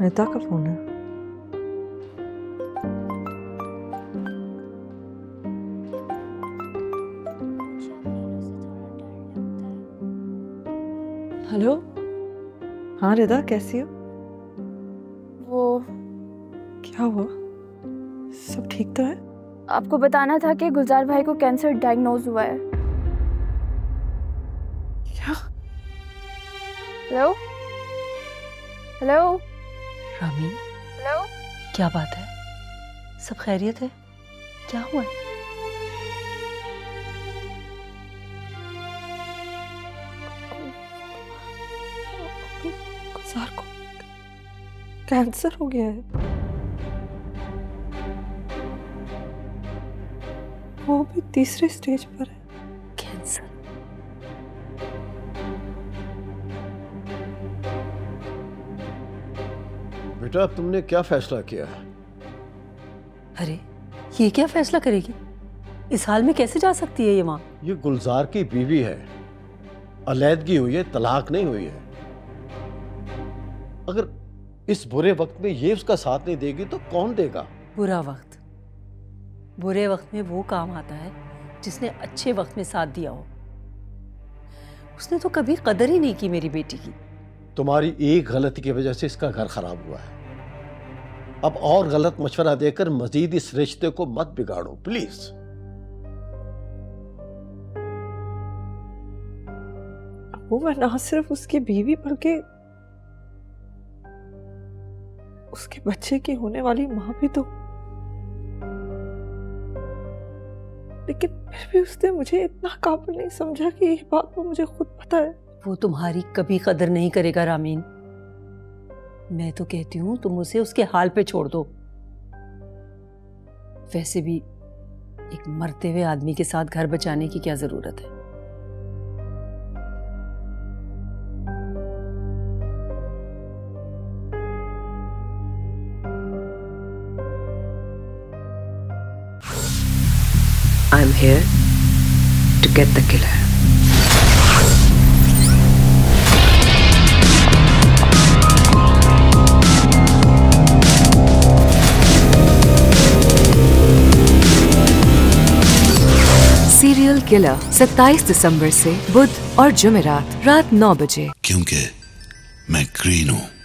रिता का फोन है। हेलो, हाँ रिता कैसी हो? वो क्या हुआ, सब ठीक तो है? आपको बताना था कि गुलजार भाई को कैंसर डायग्नोज हुआ है। क्या? हेलो हेलो रामी, हेलो क्या बात है, सब खैरियत है? क्या हुआ है? गुलजार को कैंसर हो गया है, वो भी तीसरे स्टेज पर है। कैंसर? बेटा तुमने क्या फैसला किया है? अरे ये क्या फैसला करेगी, इस हाल में कैसे जा सकती है ये माँ? ये गुलजार की बीवी है, अलैदगी हुई है, तलाक नहीं हुई है। अगर इस बुरे वक्त में ये उसका साथ नहीं देगी तो कौन देगा? बुरा वक्त, बुरे वक्त में वो काम आता है जिसने अच्छे वक्त में साथ दिया हो। उसने तो कभी कदर ही नहीं की मेरी बेटी की। तुम्हारी एक गलती की वजह से इसका घर खराब हुआ है, अब और गलत मशवरा देकर मजीद इस रिश्ते को मत बिगाड़ो प्लीज। वो ना सिर्फ उसकी बीवी बल्कि उसके बच्चे की होने वाली माँ भी तो, लेकिन फिर भी उसने मुझे इतना काबिल नहीं समझा कि ये बात वो मुझे खुद पता है। वो तुम्हारी कभी कदर नहीं करेगा रामीन, मैं तो कहती हूँ तुम उसे उसके हाल पे छोड़ दो। वैसे भी एक मरते हुए आदमी के साथ घर बचाने की क्या जरूरत है। I'm here to get the killer. Serial Killer 27 दिसंबर से बुध और जुमेरात रात 9 बजे। क्योंकि मैं ग्रीन हूँ।